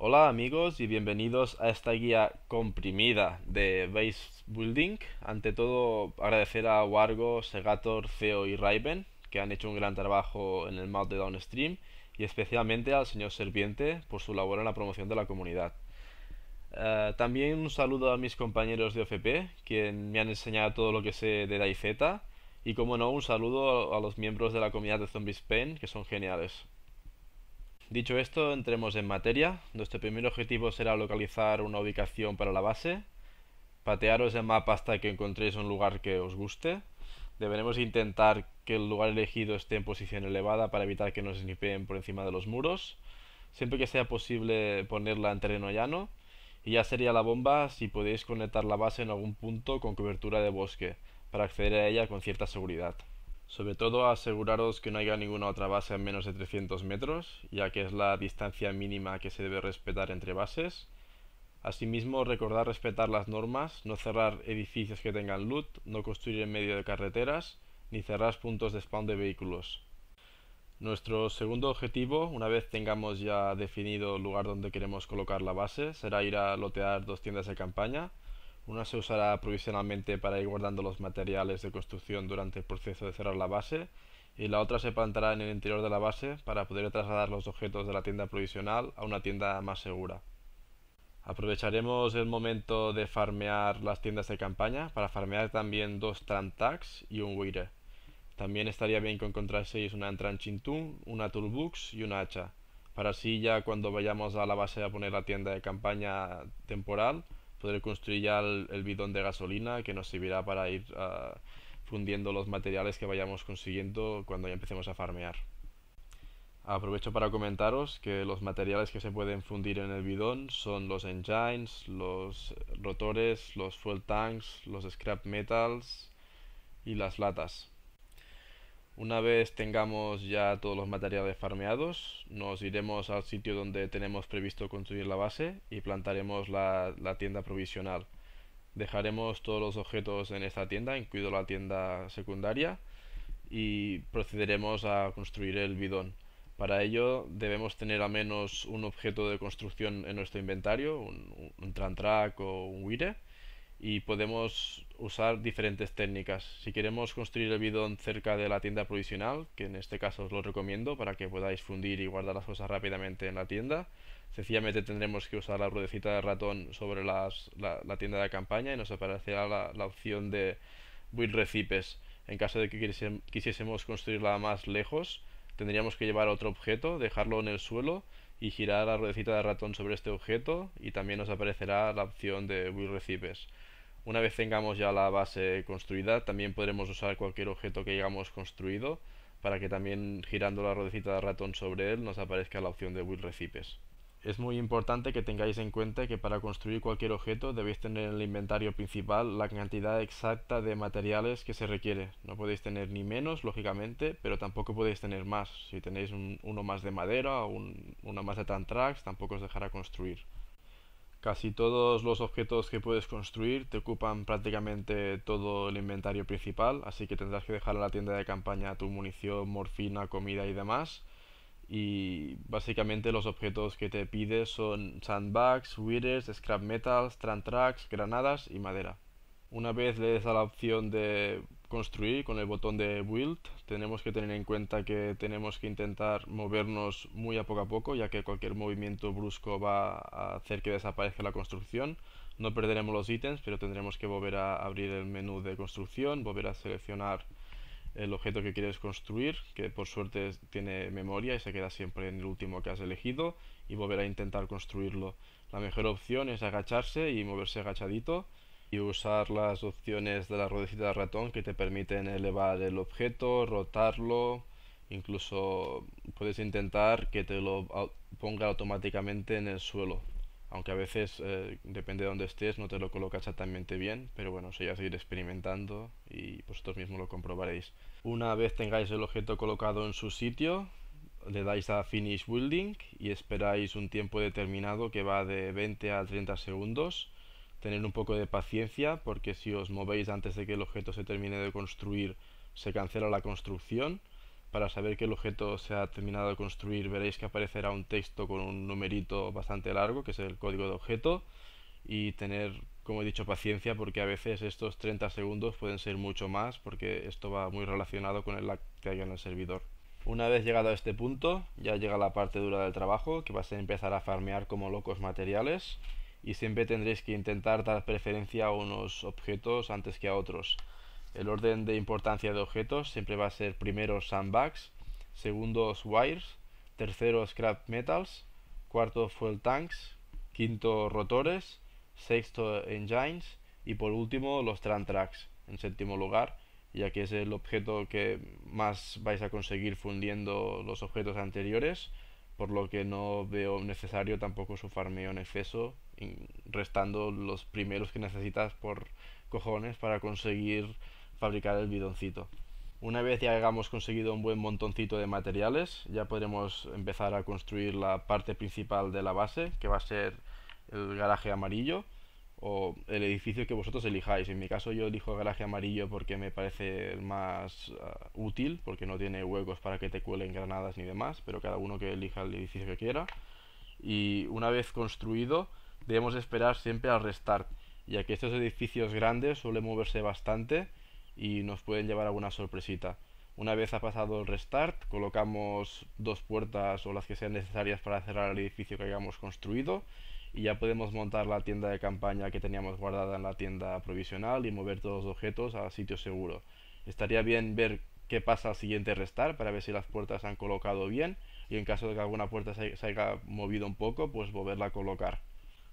Hola amigos y bienvenidos a esta guía comprimida de Base Building. Ante todo agradecer a Wargo, Segator, CEO y Raven, que han hecho un gran trabajo en el mod de Downstream, y especialmente al señor Serpiente por su labor en la promoción de la comunidad. También un saludo a mis compañeros de OFP, quien me han enseñado todo lo que sé de DayZ, y como no, un saludo a los miembros de la comunidad de Zombie Spain, que son geniales. Dicho esto, entremos en materia. Nuestro primer objetivo será localizar una ubicación para la base. Patearos el mapa hasta que encontréis un lugar que os guste. Deberemos intentar que el lugar elegido esté en posición elevada para evitar que nos snipeen por encima de los muros. Siempre que sea posible ponerla en terreno llano. Y ya sería la bomba si podéis conectar la base en algún punto con cobertura de bosque, para acceder a ella con cierta seguridad. Sobre todo aseguraros que no haya ninguna otra base a menos de 300 metros, ya que es la distancia mínima que se debe respetar entre bases. Asimismo, recordad respetar las normas, no cerrar edificios que tengan loot, no construir en medio de carreteras, ni cerrar puntos de spawn de vehículos. Nuestro segundo objetivo, una vez tengamos ya definido el lugar donde queremos colocar la base, será ir a lotear dos tiendas de campaña. Una se usará provisionalmente para ir guardando los materiales de construcción durante el proceso de cerrar la base, y la otra se plantará en el interior de la base para poder trasladar los objetos de la tienda provisional a una tienda más segura. Aprovecharemos el momento de farmear las tiendas de campaña para farmear también dos Trantags y un Wire. También estaría bien que encontraseis una Entranchintum, una Toolbox y una hacha, para así ya cuando vayamos a la base a poner la tienda de campaña temporal, poder construir ya el bidón de gasolina que nos servirá para ir fundiendo los materiales que vayamos consiguiendo cuando ya empecemos a farmear. Aprovecho para comentaros que los materiales que se pueden fundir en el bidón son los engines, los rotores, los fuel tanks, los scrap metals y las latas. Una vez tengamos ya todos los materiales farmeados, nos iremos al sitio donde tenemos previsto construir la base y plantaremos la tienda provisional. Dejaremos todos los objetos en esta tienda, incluido la tienda secundaria, y procederemos a construir el bidón. Para ello debemos tener al menos un objeto de construcción en nuestro inventario, un Trantrack o un Wire, y podemos usar diferentes técnicas. Si queremos construir el bidón cerca de la tienda provisional, que en este caso os lo recomiendo para que podáis fundir y guardar las cosas rápidamente en la tienda, sencillamente tendremos que usar la ruedecita de ratón sobre la tienda de campaña y nos aparecerá la opción de build recipes. En caso de que quisiésemos construirla más lejos, tendríamos que llevar otro objeto, dejarlo en el suelo y girar la ruedecita de ratón sobre este objeto, y también nos aparecerá la opción de build recipes. Una vez tengamos ya la base construida, también podremos usar cualquier objeto que hayamos construido para que también girando la ruedecita de ratón sobre él nos aparezca la opción de build recipes. Es muy importante que tengáis en cuenta que para construir cualquier objeto debéis tener en el inventario principal la cantidad exacta de materiales que se requiere. No podéis tener ni menos, lógicamente, pero tampoco podéis tener más. Si tenéis uno más de madera o uno más de Trantrax, tampoco os dejará construir. Casi todos los objetos que puedes construir te ocupan prácticamente todo el inventario principal, así que tendrás que dejar a la tienda de campaña tu munición, morfina, comida y demás. Y básicamente los objetos que te pide son sandbags, withers, scrap metals, Trantrax, granadas y madera. Una vez le des a la opción de construir con el botón de build, tenemos que tener en cuenta que tenemos que intentar movernos muy a poco, ya que cualquier movimiento brusco va a hacer que desaparezca la construcción. No perderemos los ítems, pero tendremos que volver a abrir el menú de construcción, volver a seleccionar el objeto que quieres construir, que por suerte tiene memoria y se queda siempre en el último que has elegido, y volver a intentar construirlo. La mejor opción es agacharse y moverse agachadito, y usar las opciones de la ruedecita de ratón que te permiten elevar el objeto, rotarlo, incluso puedes intentar que te lo ponga automáticamente en el suelo, aunque a veces, depende de dónde estés, no te lo coloca exactamente bien, pero bueno, eso ya seguir experimentando y vosotros mismos lo comprobaréis. Una vez tengáis el objeto colocado en su sitio, le dais a Finish Building y esperáis un tiempo determinado que va de 20 a 30 segundos. Tener un poco de paciencia, porque si os movéis antes de que el objeto se termine de construir, se cancela la construcción. para saber que el objeto se ha terminado de construir, veréis que aparecerá un texto con un numerito bastante largo, que es el código de objeto, y tener, como he dicho, paciencia, porque a veces estos 30 segundos pueden ser mucho más, porque esto va muy relacionado con el lag que hay en el servidor. Una vez llegado a este punto, ya llega la parte dura del trabajo, que va a ser empezar a farmear como locos materiales, y siempre tendréis que intentar dar preferencia a unos objetos antes que a otros. El orden de importancia de objetos siempre va a ser primero sandbags, segundo wires, tercero scrap metals, cuarto fuel tanks, quinto rotores, sexto engines y por último los tram tracks en séptimo lugar, ya que es el objeto que más vais a conseguir fundiendo los objetos anteriores, por lo que no veo necesario tampoco su farmeo en exceso, restando los primeros que necesitas por cojones para conseguir fabricar el bidoncito. Una vez ya hayamos conseguido un buen montoncito de materiales, ya podremos empezar a construir la parte principal de la base, que va a ser el garaje amarillo o el edificio que vosotros elijáis. En mi caso yo elijo el garaje amarillo porque me parece el más útil, porque no tiene huecos para que te cuelen granadas ni demás, pero cada uno que elija el edificio que quiera. Y una vez construido debemos esperar siempre al restart, ya que estos edificios grandes suelen moverse bastante y nos pueden llevar a alguna sorpresita. Una vez ha pasado el restart, colocamos dos puertas o las que sean necesarias para cerrar el edificio que hayamos construido y ya podemos montar la tienda de campaña que teníamos guardada en la tienda provisional y mover todos los objetos a sitio seguro. Estaría bien ver qué pasa al siguiente restart para ver si las puertas se han colocado bien y en caso de que alguna puerta se haya movido un poco, pues volverla a colocar.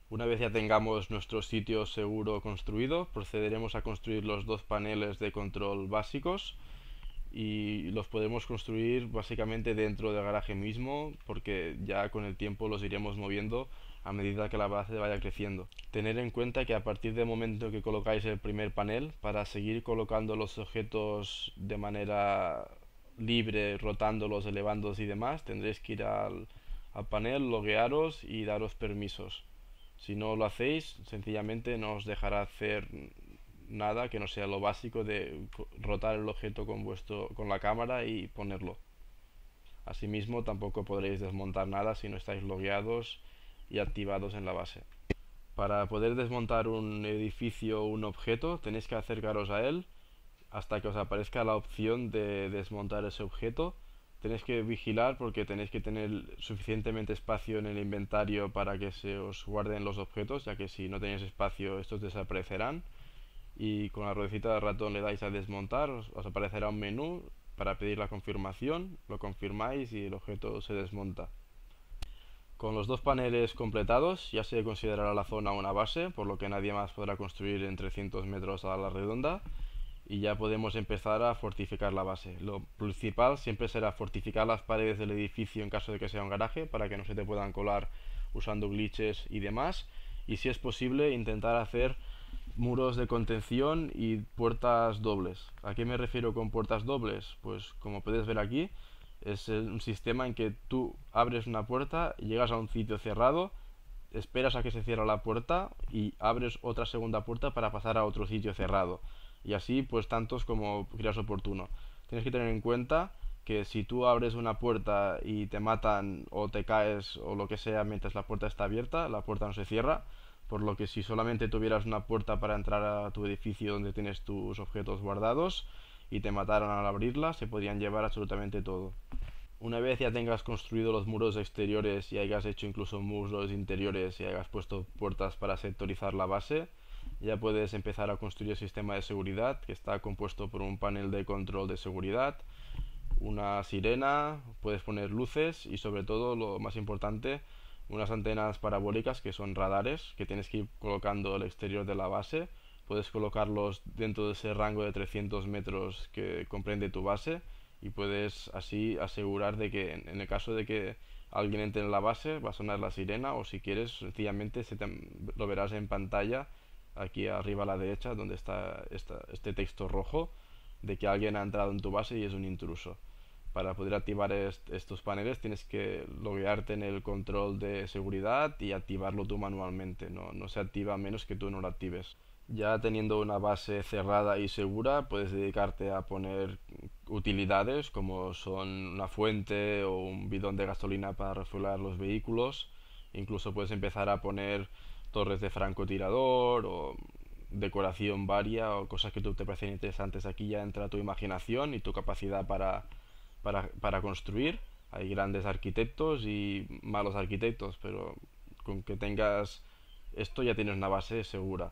Una vez ya tengamos nuestro sitio seguro construido, procederemos a construir los dos paneles de control básicos y los podemos construir básicamente dentro del garaje mismo, porque ya con el tiempo los iremos moviendo a medida que la base vaya creciendo. Tener en cuenta que a partir del momento que colocáis el primer panel, para seguir colocando los objetos de manera libre, rotándolos, elevándolos y demás, tendréis que ir al panel, loguearos y daros permisos. Si no lo hacéis, sencillamente no os dejará hacer nada que no sea lo básico de rotar el objeto con la cámara y ponerlo. Asimismo, tampoco podréis desmontar nada si no estáis logueados y activados en la base. Para poder desmontar un edificio o un objeto, tenéis que acercaros a él hasta que os aparezca la opción de desmontar ese objeto. Tenéis que vigilar porque tenéis que tener suficientemente espacio en el inventario para que se os guarden los objetos, ya que si no tenéis espacio estos desaparecerán, y con la ruedecita de ratón le dais a desmontar, os aparecerá un menú para pedir la confirmación, lo confirmáis y el objeto se desmonta. Con los dos paneles completados ya se considerará la zona una base, por lo que nadie más podrá construir en 300 metros a la redonda. Y ya podemos empezar a fortificar la base. Lo principal siempre será fortificar las paredes del edificio en caso de que sea un garaje, para que no se te puedan colar usando glitches y demás. Y si es posible, intentar hacer muros de contención y puertas dobles. ¿A qué me refiero con puertas dobles? Pues como puedes ver aquí, es un sistema en que tú abres una puerta, llegas a un sitio cerrado, esperas a que se cierre la puerta y abres otra segunda puerta para pasar a otro sitio cerrado. Y así pues tantos como creas oportuno. Tienes que tener en cuenta que si tú abres una puerta y te matan o te caes o lo que sea mientras la puerta está abierta, la puerta no se cierra, por lo que si solamente tuvieras una puerta para entrar a tu edificio donde tienes tus objetos guardados y te mataron al abrirla, se podían llevar absolutamente todo. Una vez ya tengas construido los muros exteriores y hayas hecho incluso muros interiores y hayas puesto puertas para sectorizar la base, ya puedes empezar a construir el sistema de seguridad, que está compuesto por un panel de control de seguridad, una sirena, puedes poner luces y sobre todo, lo más importante, unas antenas parabólicas que son radares, que tienes que ir colocando al exterior de la base. Puedes colocarlos dentro de ese rango de 300 metros que comprende tu base y puedes así asegurar de que en el caso de que alguien entre en la base va a sonar la sirena, o si quieres sencillamente lo verás en pantalla aquí arriba a la derecha, donde está este texto rojo de que alguien ha entrado en tu base y es un intruso. Para poder activar estos paneles tienes que loguearte en el control de seguridad y activarlo tú manualmente, no se activa a menos que tú no lo actives. Ya teniendo una base cerrada y segura, puedes dedicarte a poner utilidades como son una fuente o un bidón de gasolina para refuelar los vehículos. Incluso puedes empezar a poner torres de francotirador o decoración varia o cosas que te parecen interesantes. Aquí ya entra tu imaginación y tu capacidad para construir. Hay grandes arquitectos y malos arquitectos, pero con que tengas esto ya tienes una base segura.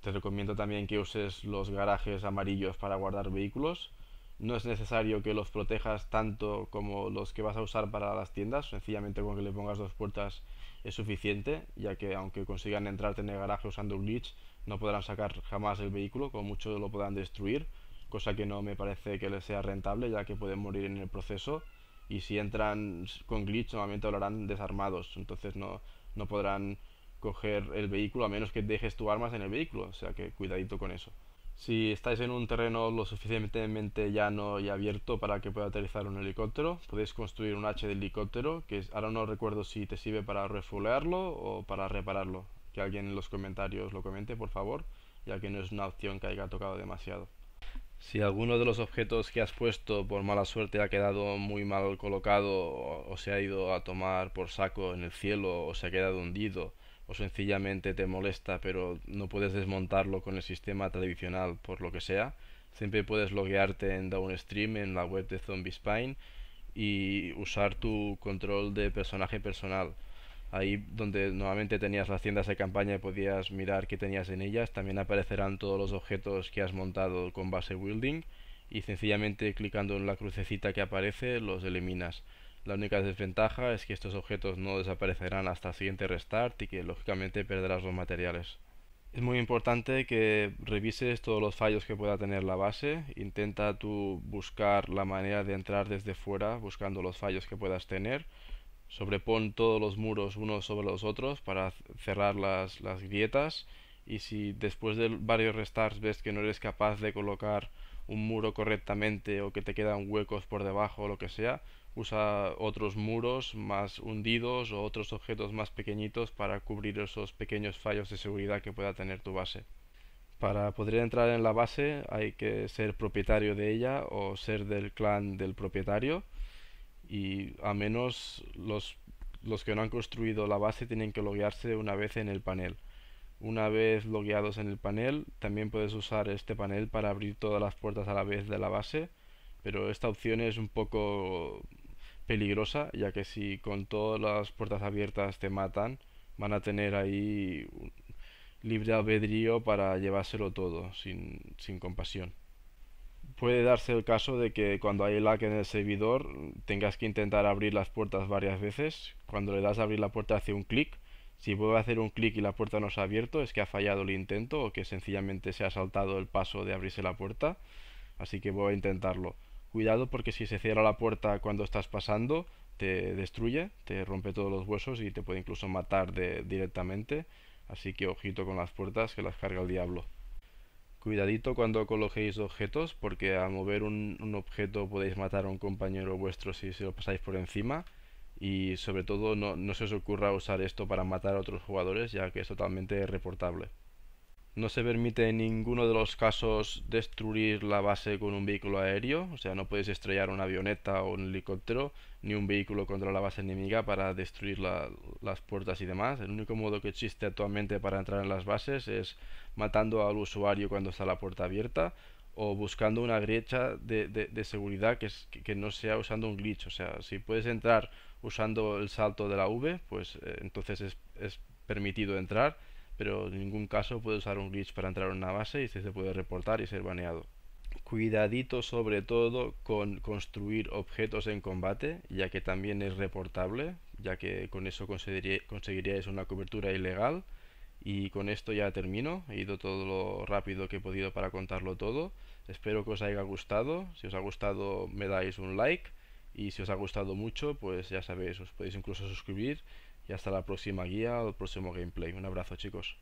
Te recomiendo también que uses los garajes amarillos para guardar vehículos. No es necesario que los protejas tanto como los que vas a usar para las tiendas. Sencillamente con que le pongas dos puertas es suficiente, ya que aunque consigan entrarte en el garaje usando un glitch, no podrán sacar jamás el vehículo, como mucho lo podrán destruir, cosa que no me parece que les sea rentable, ya que pueden morir en el proceso. Y si entran con glitch, normalmente lo harán desarmados, entonces no podrán coger el vehículo a menos que dejes tus armas en el vehículo, o sea que cuidadito con eso. Si estáis en un terreno lo suficientemente llano y abierto para que pueda aterrizar un helicóptero, podéis construir un hache de helicóptero, que ahora no recuerdo si te sirve para refuelarlo o para repararlo. Que alguien en los comentarios lo comente, por favor, ya que no es una opción que haya tocado demasiado. Si alguno de los objetos que has puesto por mala suerte ha quedado muy mal colocado o se ha ido a tomar por saco en el cielo o se ha quedado hundido, o sencillamente te molesta pero no puedes desmontarlo con el sistema tradicional por lo que sea, siempre puedes loguearte en Downstream, en la web de Zombie Spain, y usar tu control de personaje personal. Ahí donde normalmente tenías las tiendas de campaña y podías mirar qué tenías en ellas, también aparecerán todos los objetos que has montado con base building, y sencillamente clicando en la crucecita que aparece los eliminas. La única desventaja es que estos objetos no desaparecerán hasta el siguiente restart y que lógicamente perderás los materiales. Es muy importante que revises todos los fallos que pueda tener la base. Intenta tú buscar la manera de entrar desde fuera buscando los fallos que puedas tener. Sobrepon todos los muros unos sobre los otros para cerrar las grietas, y si después de varios restarts ves que no eres capaz de colocar un muro correctamente o que te quedan huecos por debajo o lo que sea, usa otros muros más hundidos o otros objetos más pequeñitos para cubrir esos pequeños fallos de seguridad que pueda tener tu base. Para poder entrar en la base hay que ser propietario de ella o ser del clan del propietario, y a menos los que no han construido la base tienen que loguearse una vez en el panel. Una vez logueados en el panel, también puedes usar este panel para abrir todas las puertas a la vez de la base, pero esta opción es un poco peligrosa, ya que si con todas las puertas abiertas te matan, van a tener ahí un libre albedrío para llevárselo todo, sin compasión. Puede darse el caso de que cuando hay lag en el servidor tengas que intentar abrir las puertas varias veces. Cuando le das a abrir la puerta hace un clic. Si vuelve a hacer un clic y la puerta no se ha abierto, es que ha fallado el intento o que sencillamente se ha saltado el paso de abrirse la puerta. Así que vuelve a intentarlo. Cuidado, porque si se cierra la puerta cuando estás pasando, te destruye, te rompe todos los huesos y te puede incluso matar directamente. Así que ojito con las puertas, que las carga el diablo. Cuidadito cuando coloquéis objetos, porque al mover un objeto podéis matar a un compañero vuestro si se lo pasáis por encima, y sobre todo no se os ocurra usar esto para matar a otros jugadores, ya que es totalmente reportable. No se permite en ninguno de los casos destruir la base con un vehículo aéreo, o sea, no podéis estrellar una avioneta o un helicóptero ni un vehículo contra la base enemiga para destruir las puertas y demás. El único modo que existe actualmente para entrar en las bases es matando al usuario cuando está la puerta abierta, o buscando una grieta de seguridad que no sea usando un glitch. O sea, si puedes entrar usando el salto de la V, pues entonces es permitido entrar, pero en ningún caso puede usar un glitch para entrar a una base y se puede reportar y ser baneado. Cuidadito sobre todo con construir objetos en combate, ya que también es reportable, ya que con eso conseguiríais una cobertura ilegal. Y con esto ya termino, he ido todo lo rápido que he podido para contarlo todo. Espero que os haya gustado. Si os ha gustado me dais un like, y si os ha gustado mucho, pues ya sabéis, os podéis incluso suscribir. Y hasta la próxima guía o el próximo gameplay. Un abrazo, chicos.